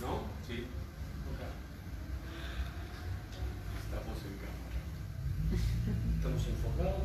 no? Sí. Okay. Estamos en cámara. Estamos enfocados.